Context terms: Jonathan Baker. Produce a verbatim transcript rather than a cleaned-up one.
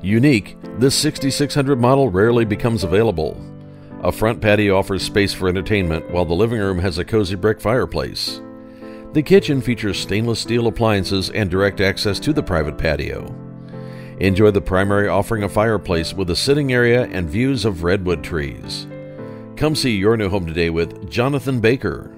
Unique, this sixty-six hundred model rarely becomes available. A front patio offers space for entertainment, while the living room has a cozy brick fireplace. The kitchen features stainless steel appliances and direct access to the private patio. Enjoy the primary offering a fireplace with a sitting area and views of redwood trees. Come see your new home today with Jonathan Baker.